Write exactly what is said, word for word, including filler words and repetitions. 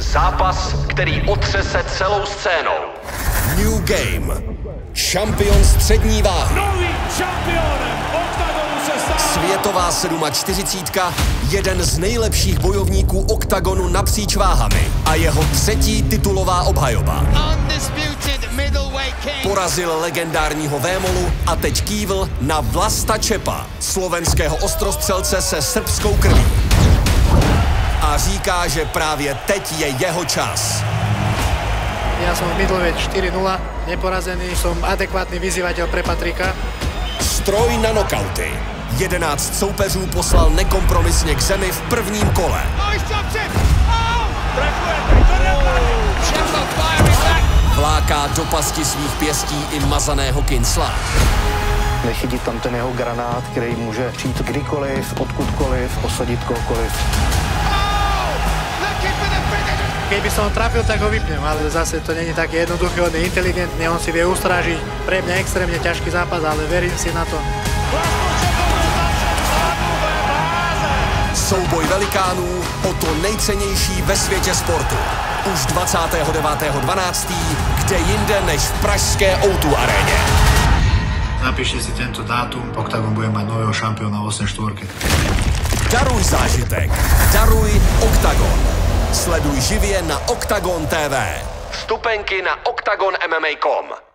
Zápas, který otřese celou scénou. New game. Šampion střední váhy. Nový šampion Oktagonu se stává. Světová sedmačtyřicítka, jeden z nejlepších bojovníků Oktagonu napříč váhami a jeho třetí titulová obhajoba. Porazil legendárního Vémolu a teď kývl na Vlasta Čepa, slovenského ostrostřelce se srbskou krví. A říká, že právě teď je jeho čas. Já jsem v middleweight čtyři nula, neporazený, jsem adekvátní vyzývatel pro Patrika. Stroj na nokauty. jedenáct soupeřů poslal nekompromisně k zemi v prvním kole. Vláká do pasti svých pěstí i mazaného Kincla. Nechytí tam ten jeho granát, který může přijít kdykoliv, odkudkoliv, posadit kohokoliv. Kdyby som ho trafil, tak ho vypnem, ale zase to není tak jednoduché, on je inteligentný, on si vie ustrážiť. Pre mňa extrémne ťažký zápas, ale verím si na to. Souboj velikánů o to nejcennější ve světě sportu. Už dvacátého devátého prosince, kde jinde než v pražské O dva aréně. Napište si tento dátum, Oktagon bude mať nového šampióna osem čtyři. Daruj zážitek, daruj Oktagon. Sleduj živě na Oktagon T V. Vstupenky na oktagon M M A tečka com.